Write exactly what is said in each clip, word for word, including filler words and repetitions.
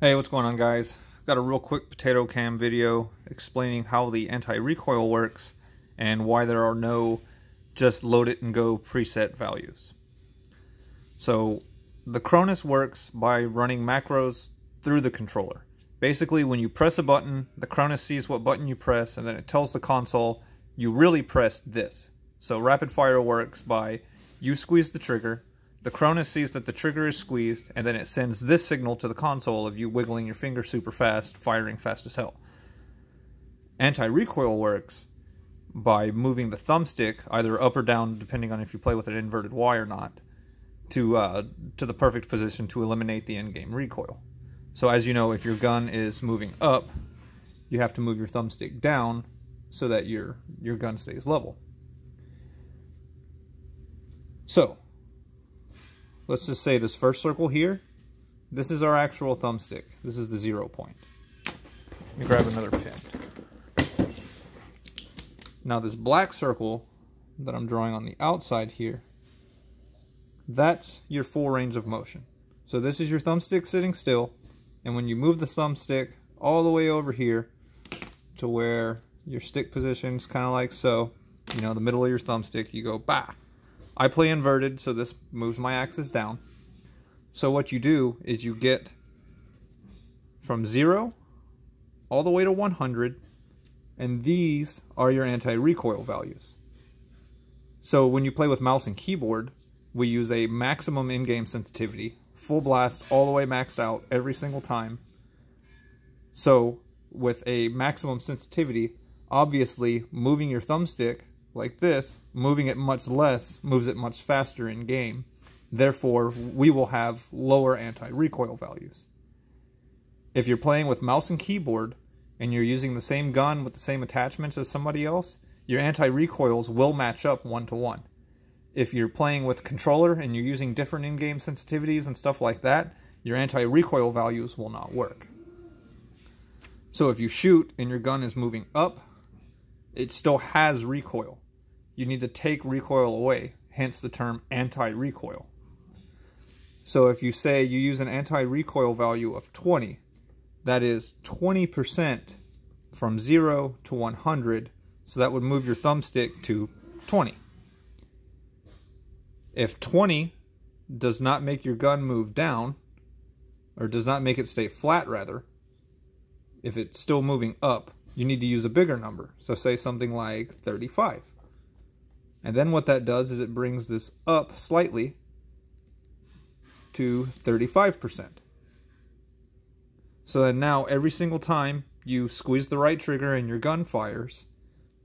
Hey, what's going on, guys? Got a real quick potato cam video explaining how the anti-recoil works and why there are no just load it and go preset values. So the Cronus works by running macros through the controller. Basically, when you press a button, the Cronus sees what button you press and then it tells the console you really pressed this. So rapid fire works by you squeeze the trigger, the Cronus sees that the trigger is squeezed, and then it sends this signal to the console of you wiggling your finger super fast, firing fast as hell. Anti-recoil works by moving the thumbstick, either up or down, depending on if you play with an inverted Y or not, to, uh, to the perfect position to eliminate the in-game recoil. So as you know, if your gun is moving up, you have to move your thumbstick down so that your, your gun stays level. So let's just say this first circle here, this is our actual thumbstick. This is the zero point. Let me grab another pin. Now this black circle that I'm drawing on the outside here, that's your full range of motion. So this is your thumbstick sitting still, and when you move the thumbstick all the way over here to where your stick position is kind of like so, you know, the middle of your thumbstick, you go bah. I play inverted, so this moves my axis down. So what you do is you get from zero all the way to one hundred, and these are your anti-recoil values. So when you play with mouse and keyboard, we use a maximum in-game sensitivity, full blast, all the way maxed out every single time. So with a maximum sensitivity, obviously moving your thumbstick like this, moving it much less, moves it much faster in game. Therefore, we will have lower anti-recoil values. If you're playing with mouse and keyboard, and you're using the same gun with the same attachments as somebody else, your anti-recoils will match up one-to-one. If you're playing with controller and you're using different in-game sensitivities and stuff like that, your anti-recoil values will not work. So if you shoot and your gun is moving up, it still has recoil. You need to take recoil away, hence the term anti-recoil. So if you say you use an anti-recoil value of twenty, that is twenty percent from zero to one hundred, so that would move your thumbstick to twenty. If twenty does not make your gun move down, or does not make it stay flat rather, if it's still moving up, you need to use a bigger number. So say something like thirty-five. And then what that does is it brings this up slightly to thirty-five percent. So then now every single time you squeeze the right trigger and your gun fires,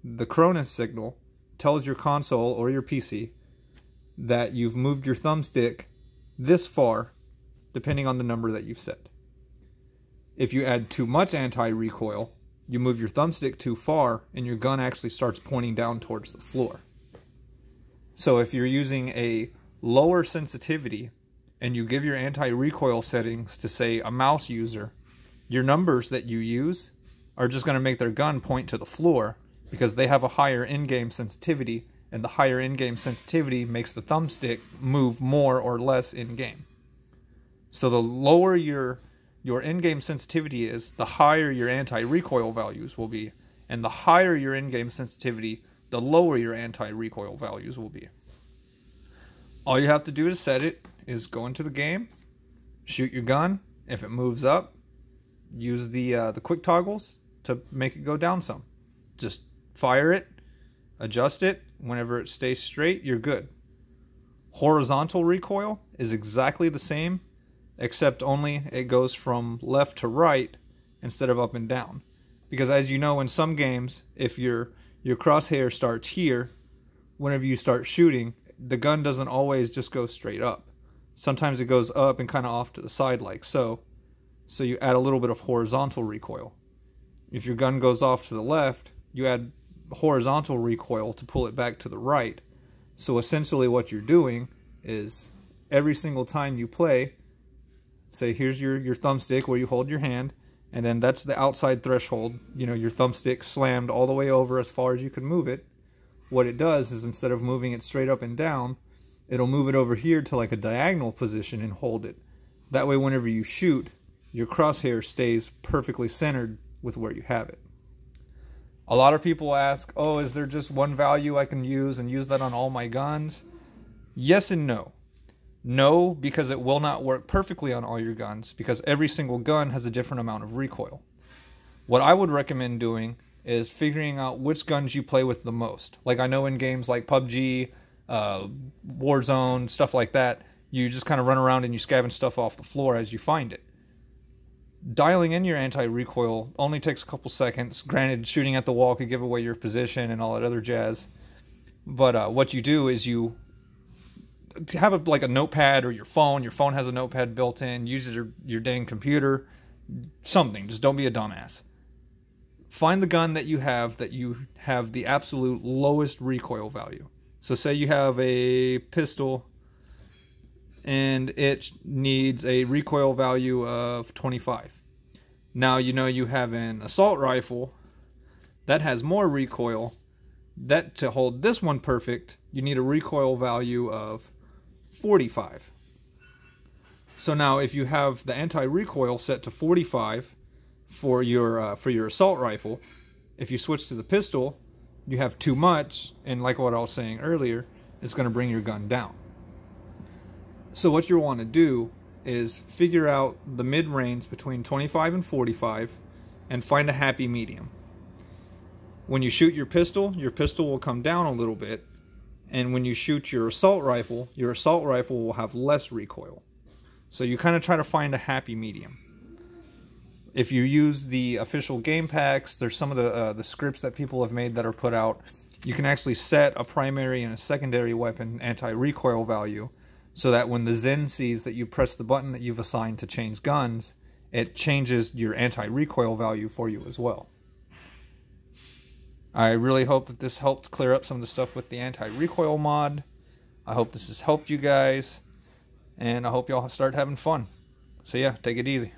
the Cronus signal tells your console or your P C that you've moved your thumbstick this far, depending on the number that you've set. If you add too much anti-recoil, you move your thumbstick too far and your gun actually starts pointing down towards the floor. So if you're using a lower sensitivity and you give your anti-recoil settings to, say, a mouse user, your numbers that you use are just going to make their gun point to the floor because they have a higher in-game sensitivity, and the higher in-game sensitivity makes the thumbstick move more or less in-game. So the lower your your in-game sensitivity is, the higher your anti-recoil values will be, and the higher your in-game sensitivity, the lower your anti-recoil values will be. All you have to do to set it is go into the game, shoot your gun. If it moves up, use the, uh, the quick toggles to make it go down some. Just fire it, adjust it. Whenever it stays straight, you're good. Horizontal recoil is exactly the same, except only it goes from left to right instead of up and down. Because as you know, in some games, if your your crosshair starts here, whenever you start shooting, the gun doesn't always just go straight up. Sometimes it goes up and kind of off to the side like so. So you add a little bit of horizontal recoil. If your gun goes off to the left, you add horizontal recoil to pull it back to the right. So essentially what you're doing is every single time you play, say here's your, your thumbstick where you hold your hand, and then that's the outside threshold, you know, your thumbstick slammed all the way over as far as you can move it. What it does is instead of moving it straight up and down, it'll move it over here to like a diagonal position and hold it. That way whenever you shoot, your crosshair stays perfectly centered with where you have it. A lot of people ask, oh, is there just one value I can use and use that on all my guns? Yes and no. No, because it will not work perfectly on all your guns, because every single gun has a different amount of recoil. What I would recommend doing is figuring out which guns you play with the most. Like, I know in games like P U B G, uh, Warzone, stuff like that, you just kind of run around and you scavenge stuff off the floor as you find it. Dialing in your anti-recoil only takes a couple seconds. Granted, shooting at the wall could give away your position and all that other jazz. But uh, what you do is you have a, like a notepad or your phone. Your phone has a notepad built in. Use your, your dang computer. Something. Just don't be a dumbass. Find the gun that you have that you have the absolute lowest recoil value. So say you have a pistol and it needs a recoil value of twenty-five. Now you know you have an assault rifle that has more recoil. That to hold this one perfect, you need a recoil value of forty-five. So now if you have the anti-recoil set to forty-five for your uh, for your assault rifle, if you switch to the pistol, you have too much, and like what I was saying earlier, it's going to bring your gun down. So what you want to do is figure out the mid-range between twenty-five and forty-five and find a happy medium. When you shoot your pistol, your pistol will come down a little bit, and when you shoot your assault rifle, your assault rifle will have less recoil. So you kind of try to find a happy medium. If you use the official game packs, there's some of the, uh, the scripts that people have made that are put out. You can actually set a primary and a secondary weapon anti-recoil value, so that when the Zen sees that you press the button that you've assigned to change guns, it changes your anti-recoil value for you as well. I really hope that this helped clear up some of the stuff with the anti-recoil mod. I hope this has helped you guys, and I hope y'all start having fun. So yeah, take it easy.